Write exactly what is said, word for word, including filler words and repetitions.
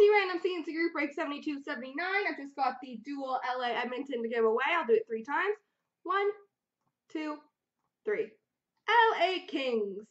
T Random C N C Group Break seventy-two seventy-nine. I just got the dual L A Edmonton to give away. I'll do it three times. One, two, three. L A Kings.